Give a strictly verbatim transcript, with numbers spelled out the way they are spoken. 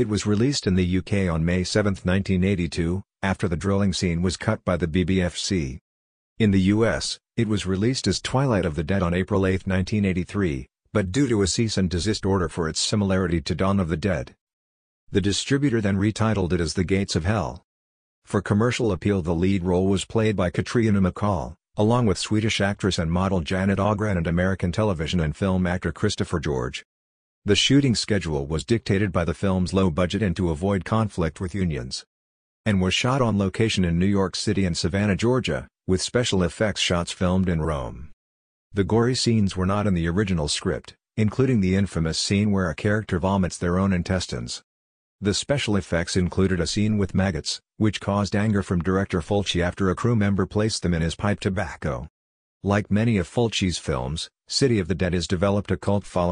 It was released in the U K on May seventh nineteen eighty-two, after the drilling scene was cut by the B B F C. In the U S, it was released as Twilight of the Dead on April eighth nineteen eighty-three, but due to a cease and desist order for its similarity to Dawn of the Dead. The distributor then retitled it as The Gates of Hell. For commercial appeal, the lead role was played by Catriona McCall, along with Swedish actress and model Janet Agren and American television and film actor Christopher George. The shooting schedule was dictated by the film's low budget and to avoid conflict with unions, and was shot on location in New York City and Savannah, Georgia, with special effects shots filmed in Rome. The gory scenes were not in the original script, including the infamous scene where a character vomits their own intestines. The special effects included a scene with maggots, which caused anger from director Fulci after a crew member placed them in his pipe tobacco. Like many of Fulci's films, City of the Dead has developed a cult following.